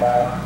Bye.